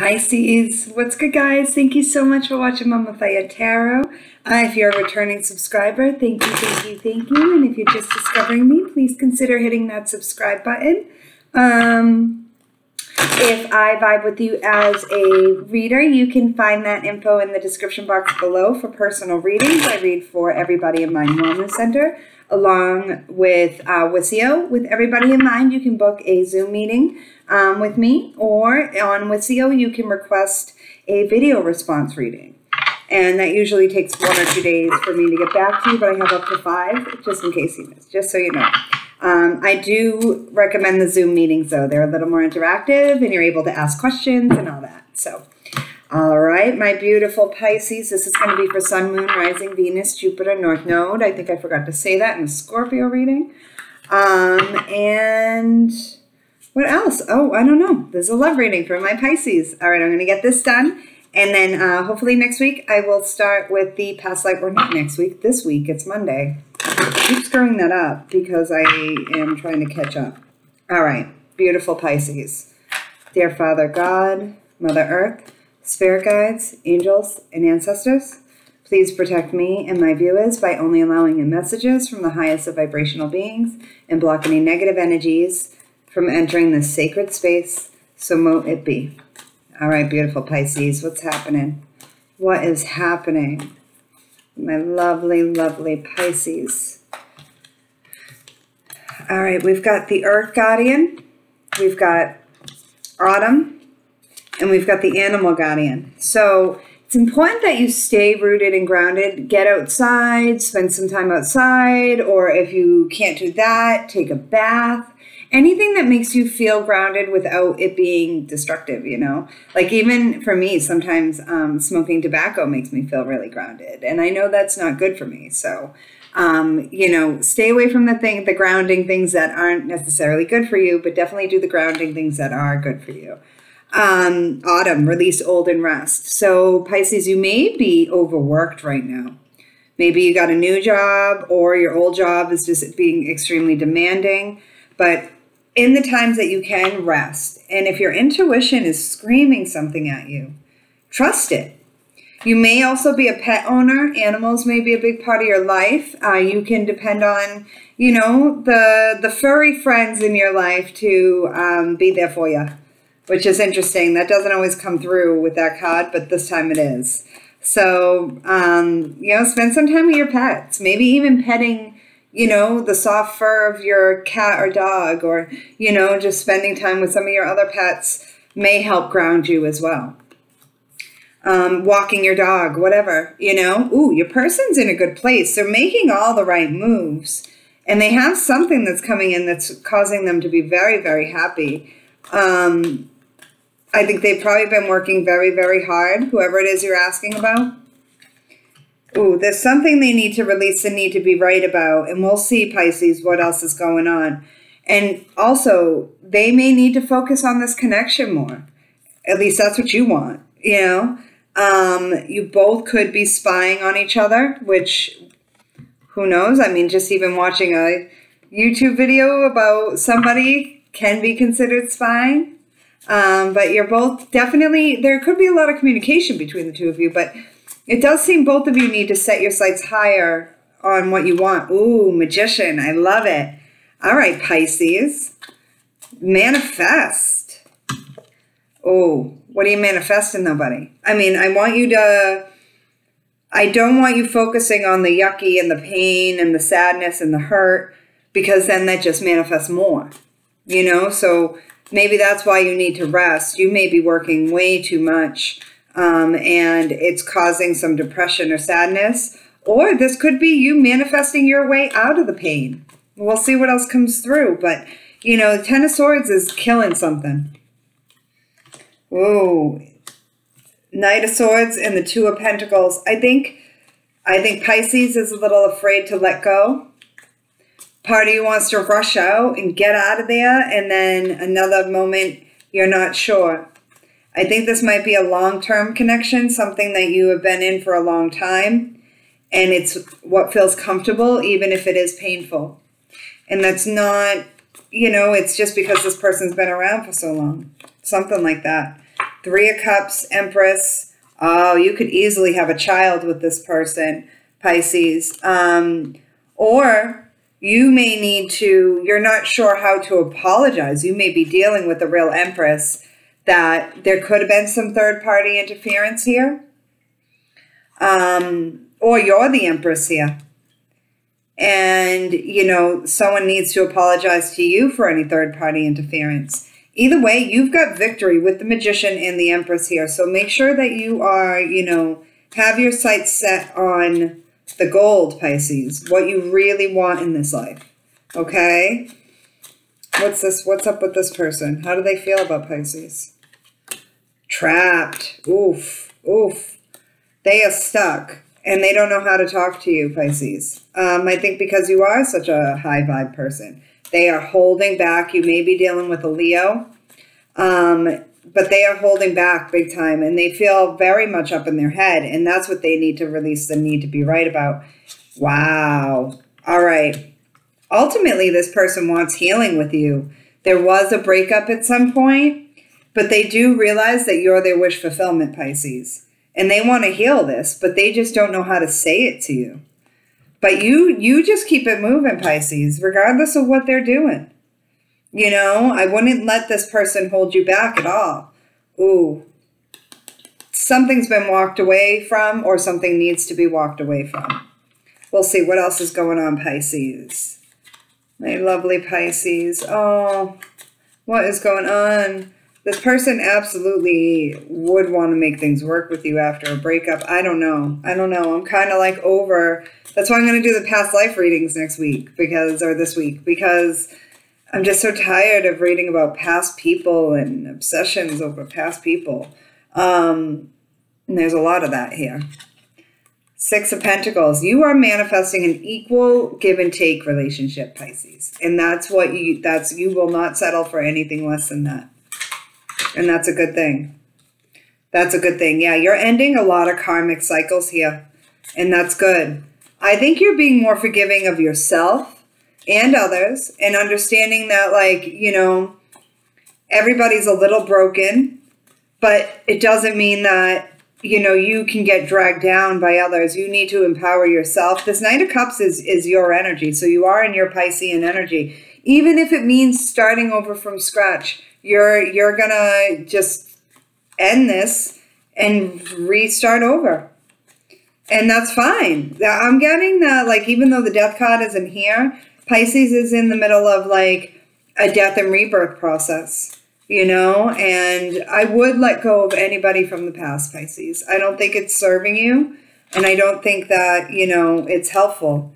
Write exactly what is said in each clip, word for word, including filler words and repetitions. Pisces. What's good, guys? Thank you so much for watching Mama Fiya Tarot. Uh, if you're a returning subscriber, thank you, thank you, thank you. And if you're just discovering me, please consider hitting that subscribe button. Um, if I vibe with you as a reader, you can find that info in the description box below for personal readings. I read for everybody in my wellness center, along with uh, WISEO. With everybody in mind, you can book a Zoom meeting um, with me, or on WISEO, you can request a video response reading. And that usually takes one or two days for me to get back to you, but I have up to five, just in case you missed, just so you know. Um, I do recommend the Zoom meetings, though. They're a little more interactive, and you're able to ask questions and all that. So, all right, my beautiful Pisces, this is going to be for Sun, Moon, Rising, Venus, Jupiter, North Node. I think I forgot to say that in the Scorpio reading. Um, and what else? Oh, I don't know. There's a love reading for my Pisces. All right, I'm going to get this done. And then uh, hopefully next week I will start with the past life, or not next week, this week, it's Monday. I keep screwing that up because I am trying to catch up. All right, beautiful Pisces. Dear Father God, Mother Earth, Spirit Guides, Angels, and Ancestors, please protect me and my viewers by only allowing in messages from the highest of vibrational beings and block any negative energies from entering this sacred space, so mote it be. All right, beautiful Pisces, what's happening? What is happening? My lovely, lovely Pisces. All right, we've got the Earth Guardian, we've got Autumn, and we've got the Animal Guardian. So it's important that you stay rooted and grounded. Get outside, spend some time outside, or if you can't do that, take a bath. Anything that makes you feel grounded without it being destructive, you know? Like even for me, sometimes um, smoking tobacco makes me feel really grounded. And I know that's not good for me. So, um, you know, stay away from the thing, the grounding things that aren't necessarily good for you, but definitely do the grounding things that are good for you. Um, autumn, release old and rest. So Pisces, you may be overworked right now. Maybe you got a new job, or your old job is just being extremely demanding. But in the times that you can, rest. And if your intuition is screaming something at you, trust it. You may also be a pet owner. Animals may be a big part of your life. Uh, you can depend on, you know, the, the furry friends in your life to um, be there for you, which is interesting. That doesn't always come through with that card, but this time it is. So, um, you know, spend some time with your pets. Maybe even petting, you know, the soft fur of your cat or dog, or, you know, just spending time with some of your other pets may help ground you as well. Um, walking your dog, whatever, you know. Ooh, your person's in a good place. They're making all the right moves, and they have something that's coming in that's causing them to be very, very happy. Um, I think they've probably been working very, very hard, whoever it is you're asking about. Ooh, there's something they need to release and need to be right about. And we'll see, Pisces, what else is going on. And also, they may need to focus on this connection more. At least that's what you want, you know. Um, you both could be spying on each other, which, who knows? I mean, just even watching a YouTube video about somebody can be considered spying. Um, but you're both definitely, there could be a lot of communication between the two of you, but it does seem both of you need to set your sights higher on what you want. Ooh, Magician. I love it. All right, Pisces. Manifest. Oh, what are you manifesting, though, buddy? I mean, I want you to... I don't want you focusing on the yucky and the pain and the sadness and the hurt, because then that just manifests more, you know? So maybe that's why you need to rest. You may be working way too much, Um, and it's causing some depression or sadness, or this could be you manifesting your way out of the pain. We'll see what else comes through, but, you know, the Ten of Swords is killing something. Whoa. Knight of Swords and the Two of Pentacles. I think, I think Pisces is a little afraid to let go. Part of you wants to rush out and get out of there, and then another moment you're not sure. I think this might be a long-term connection, something that you have been in for a long time, and it's what feels comfortable, even if it is painful. And that's not, you know, it's just because this person's been around for so long, something like that. Three of Cups, Empress. Oh, you could easily have a child with this person, Pisces. Um, or you may need to, you're not sure how to apologize. You may be dealing with the real Empress that there could have been some third-party interference here. Um, or you're the Empress here. And, you know, someone needs to apologize to you for any third-party interference. Either way, you've got victory with the Magician and the Empress here. So make sure that you are, you know, have your sights set on the gold, Pisces. What you really want in this life. Okay? What's this? What's up with this person? How do they feel about Pisces? Trapped. Oof. Oof. They are stuck. And they don't know how to talk to you, Pisces. Um, I think because you are such a high vibe person. They are holding back. You may be dealing with a Leo. Um, but they are holding back big time. And they feel very much up in their head. And that's what they need to release the need to be right about. Wow. All right. Ultimately, this person wants healing with you. There was a breakup at some point. But they do realize that you're their wish fulfillment, Pisces. And they want to heal this, but they just don't know how to say it to you. But you you just keep it moving, Pisces, regardless of what they're doing. You know, I wouldn't let this person hold you back at all. Ooh. Something's been walked away from or something needs to be walked away from. We'll see what else is going on, Pisces. My lovely Pisces. Oh, what is going on? This person absolutely would want to make things work with you after a breakup. I don't know. I don't know. I'm kind of like over. That's why I'm going to do the past life readings next week because, or this week, because I'm just so tired of reading about past people and obsessions over past people. Um, and there's a lot of that here. Six of Pentacles. You are manifesting an equal give and take relationship, Pisces. And that's what you, that's, you will not settle for anything less than that. And that's a good thing. That's a good thing. Yeah, you're ending a lot of karmic cycles here. And that's good. I think you're being more forgiving of yourself and others and understanding that, like, you know, everybody's a little broken, but it doesn't mean that, you know, you can get dragged down by others. You need to empower yourself. This Knight of Cups is, is your energy. So you are in your Piscean energy. Even if it means starting over from scratch, You're you're gonna just end this and restart over. And that's fine. I'm getting that, like, even though the death card isn't here, Pisces is in the middle of, like, a death and rebirth process, you know? And I would let go of anybody from the past, Pisces. I don't think it's serving you, and I don't think that, you know, it's helpful.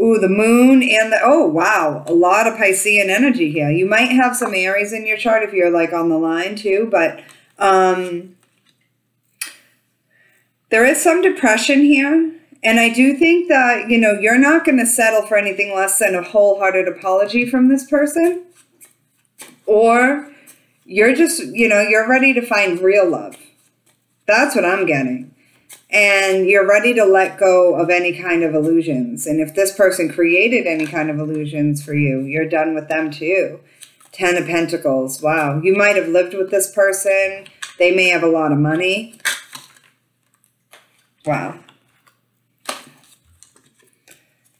Ooh, the moon and the, oh, wow, a lot of Piscean energy here. You might have some Aries in your chart if you're, like, on the line too, but um, there is some depression here. And I do think that, you know, you're not going to settle for anything less than a wholehearted apology from this person. Or you're just, you know, you're ready to find real love. That's what I'm getting. And you're ready to let go of any kind of illusions. And if this person created any kind of illusions for you, you're done with them too. Ten of Pentacles. Wow. You might have lived with this person. They may have a lot of money. Wow.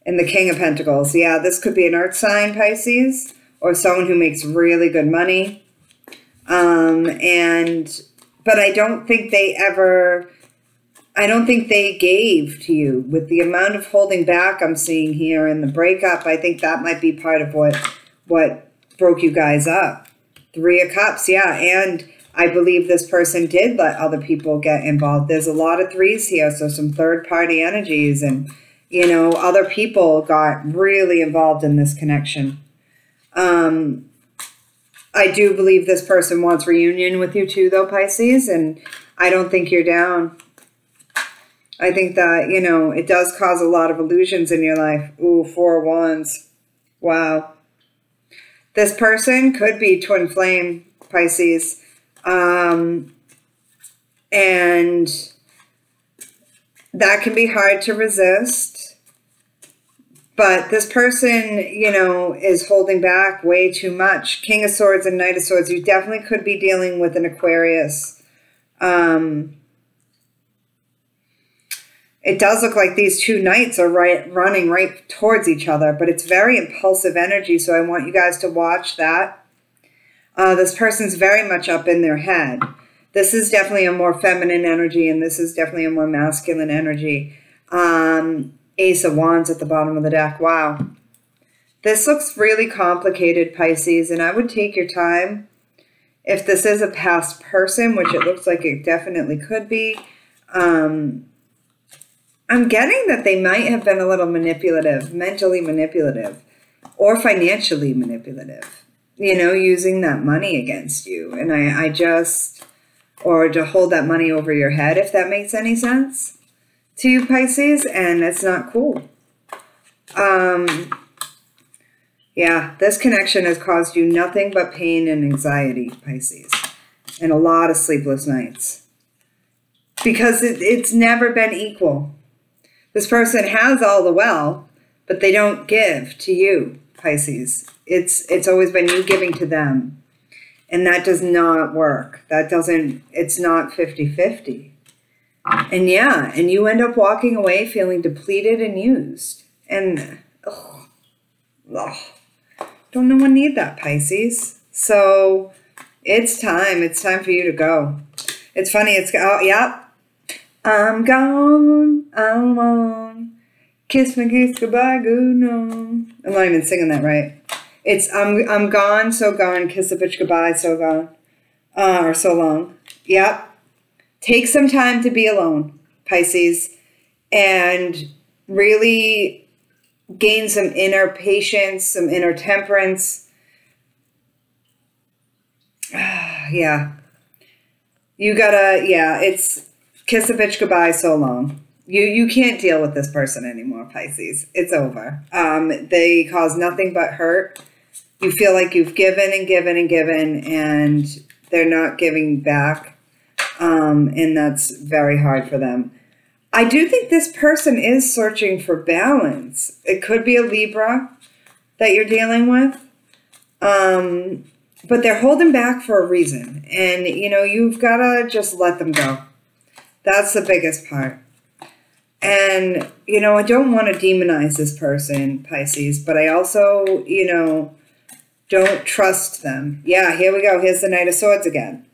And the King of Pentacles. Yeah, this could be an earth sign, Pisces, or someone who makes really good money. Um, and, but I don't think they ever... I don't think they gave to you with the amount of holding back I'm seeing here in the breakup. I think that might be part of what, what broke you guys up. Three of Cups. Yeah. And I believe this person did let other people get involved. There's a lot of threes here. So some third party energies and, you know, other people got really involved in this connection. Um, I do believe this person wants reunion with you too, though, Pisces. And I don't think you're down. I think that, you know, it does cause a lot of illusions in your life. Ooh, Four of Wands. Wow. This person could be twin flame, Pisces. Um, and that can be hard to resist. But this person, you know, is holding back way too much. King of Swords and Knight of Swords. You definitely could be dealing with an Aquarius Um, it does look like these two knights are right running right towards each other, but it's very impulsive energy, so I want you guys to watch that. Uh, this person's very much up in their head. This is definitely a more feminine energy, and this is definitely a more masculine energy. Um, Ace of Wands at the bottom of the deck. Wow. This looks really complicated, Pisces, and I would take your time. If this is a past person, which it looks like it definitely could be, um, I'm getting that they might have been a little manipulative, mentally manipulative, or financially manipulative, you know, using that money against you. And I, I just, or to hold that money over your head, if that makes any sense to you, Pisces, and it's not cool. Um, yeah, this connection has caused you nothing but pain and anxiety, Pisces, and a lot of sleepless nights, because it, it's never been equal. This person has all the well, but they don't give to you, Pisces. It's, it's always been you giving to them, and that does not work. That doesn't, it's not fifty fifty. And yeah, and you end up walking away feeling depleted and used. And ugh, ugh, don't no one need that, Pisces. So it's time. It's time for you to go. It's funny. It's, oh, yeah. I'm gone, I'm on. Kiss my kiss, goodbye, good no. I'm not even singing that right. It's I'm I'm gone, so gone, kiss a bitch goodbye, so gone. Uh, or so long. Yep. Take some time to be alone, Pisces, and really gain some inner patience, some inner temperance. Yeah. You gotta, yeah, it's kiss a bitch goodbye so long. You you can't deal with this person anymore, Pisces. It's over. Um, they cause nothing but hurt. You feel like you've given and given and given, and they're not giving back. Um, and that's very hard for them. I do think this person is searching for balance. It could be a Libra that you're dealing with. Um, but they're holding back for a reason. And, you know, you've got to just let them go. That's the biggest part. And, you know, I don't want to demonize this person, Pisces, but I also, you know, don't trust them. Yeah, here we go. Here's the Knight of Swords again.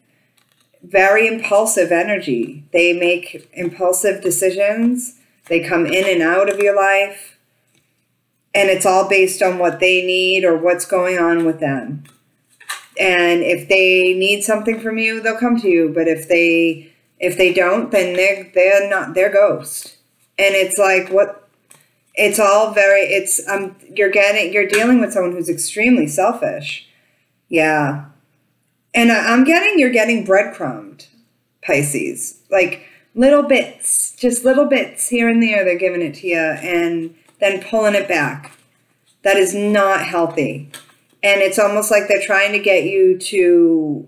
Very impulsive energy. They make impulsive decisions. They come in and out of your life. And it's all based on what they need or what's going on with them. And if they need something from you, they'll come to you. But if they... If they don't, then they're, they're not, they're ghost. And it's like, what, it's all very, it's, um, you're getting, you're dealing with someone who's extremely selfish. Yeah. And I, I'm getting, you're getting breadcrumbed, Pisces, like little bits, just little bits here and there. They're giving it to you and then pulling it back. That is not healthy. And it's almost like they're trying to get you to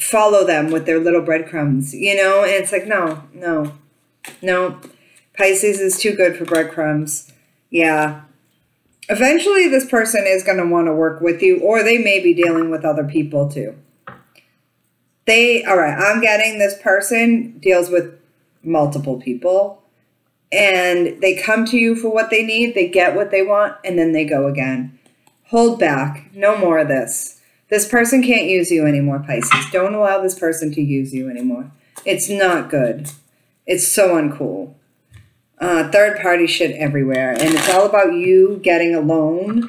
follow them with their little breadcrumbs, you know, and it's like, no, no, no, Pisces is too good for breadcrumbs. Yeah. Eventually this person is going to want to work with you, or they may be dealing with other people too. They, all right, I'm getting this person deals with multiple people, and they come to you for what they need. They get what they want, and then they go again. Hold back. No more of this. This person can't use you anymore, Pisces. Don't allow this person to use you anymore. It's not good. It's so uncool. Uh, third-party shit everywhere. And it's all about you getting alone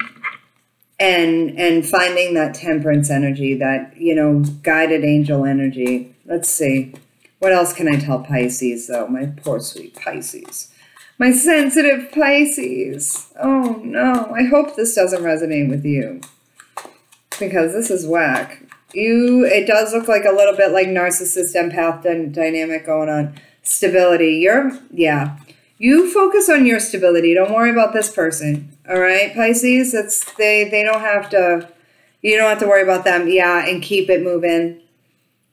and and finding that temperance energy, that, you know, guided angel energy. Let's see. What else can I tell Pisces, though? My poor, sweet Pisces. My sensitive Pisces. Oh, no. I hope this doesn't resonate with you, because this is whack. You, it does look like a little bit like narcissist empath dynamic going on. Stability. You're, yeah. You focus on your stability. Don't worry about this person. All right, Pisces? That's, they, they don't have to, you don't have to worry about them. Yeah, and keep it moving.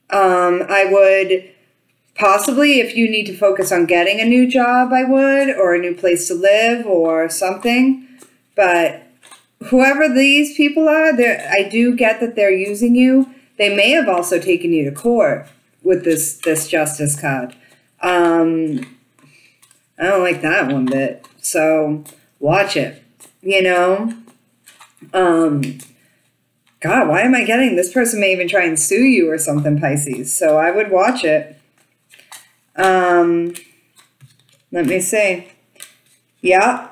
Um, I would possibly, if you need to focus on getting a new job, I would, or a new place to live or something. But whoever these people are, I do get that they're using you. They may have also taken you to court, with this, this Justice card. Um, I don't like that one bit. So watch it, you know? Um, God, why am I getting this person may even try and sue you or something, Pisces? So I would watch it. Um, let me see. Yeah,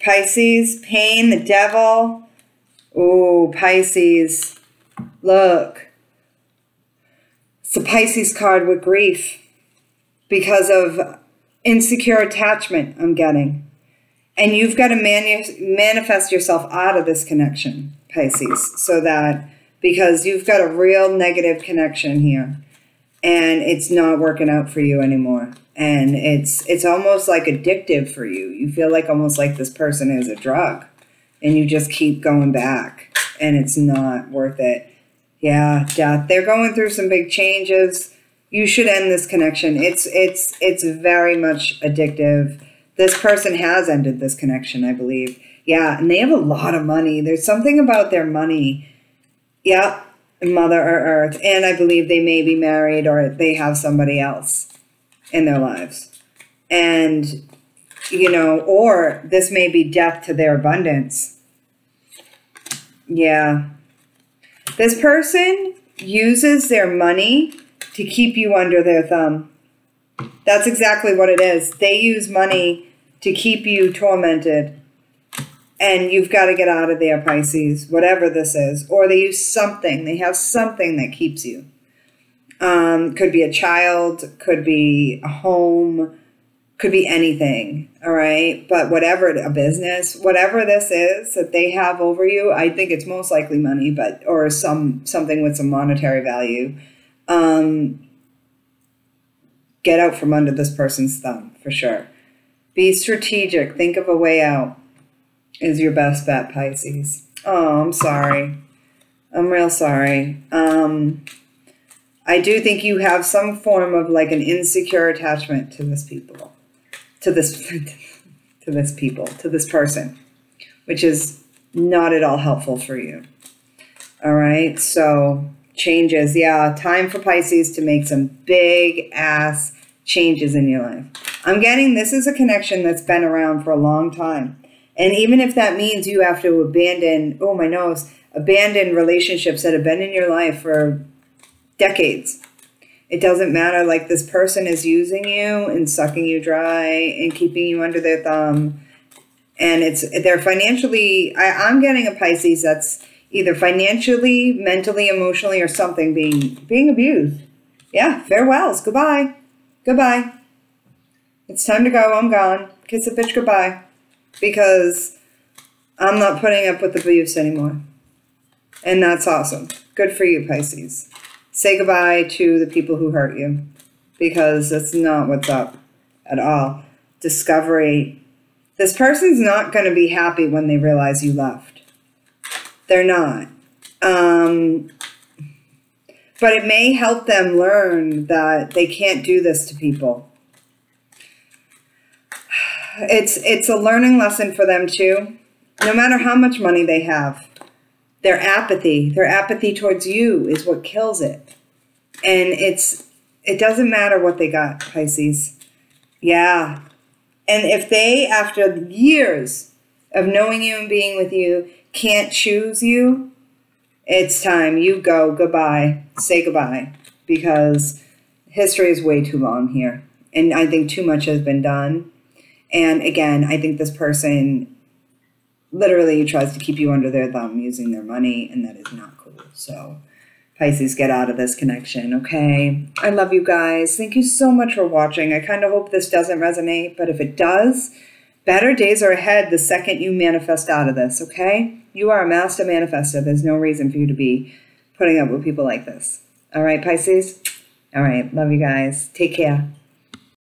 Pisces, pain, the devil. Oh, Pisces, look. It's the Pisces card with grief because of insecure attachment I'm getting. And you've got to manu manifest yourself out of this connection, Pisces, so that because you've got a real negative connection here and it's not working out for you anymore. And it's, it's almost like addictive for you. You feel like almost like this person is a drug and you just keep going back and it's not worth it. Yeah, death. They're going through some big changes. You should end this connection. It's, it's, it's very much addictive. This person has ended this connection, I believe. Yeah, and they have a lot of money. There's something about their money. Yeah, Mother Earth. And I believe they may be married or they have somebody else in their lives. And, you know, or this may be death to their abundance. Yeah. This person uses their money to keep you under their thumb. That's exactly what it is. They use money to keep you tormented. And you've got to get out of there, Pisces, whatever this is. Or they use something. They have something that keeps you. Um, could be a child, could be a home, could be anything, all right? But whatever, a business, whatever this is that they have over you, I think it's most likely money, but or some something with some monetary value. Um, get out from under this person's thumb, for sure. Be strategic. Think of a way out is your best bet, Pisces. Oh, I'm sorry. I'm real sorry. Um... I do think you have some form of like an insecure attachment to this people, to this, to this people, to this person, which is not at all helpful for you. All right. So changes. Yeah. Time for Pisces to make some big ass changes in your life. I'm getting, this is a connection that's been around for a long time. And even if that means you have to abandon, oh my nose, abandon relationships that have been in your life for decades. It doesn't matter. Like this person is using you and sucking you dry and keeping you under their thumb. And it's, they're financially, I, I'm getting a Pisces that's either financially, mentally, emotionally, or something being, being abused. Yeah. Farewells. Goodbye. Goodbye. It's time to go. I'm gone. Kiss a bitch goodbye because I'm not putting up with the abuse anymore. And that's awesome. Good for you, Pisces. Say goodbye to the people who hurt you because that's not what's up at all. Discovery. This person's not going to be happy when they realize you left. They're not. Um, but it may help them learn that they can't do this to people. It's, it's a learning lesson for them too. No matter how much money they have. Their apathy, their apathy towards you is what kills it. And it's, it doesn't matter what they got, Pisces. Yeah. And if they, after years of knowing you and being with you, can't choose you, it's time. You go. Goodbye. Say goodbye. Because history is way too long here. And I think too much has been done. And again, I think this person literally tries to keep you under their thumb using their money, and that is not cool. So Pisces, get out of this connection, okay? I love you guys. Thank you so much for watching. I kind of hope this doesn't resonate, but if it does, better days are ahead the second you manifest out of this, okay? You are a master manifester. There's no reason for you to be putting up with people like this. All right, Pisces? All right, love you guys. Take care.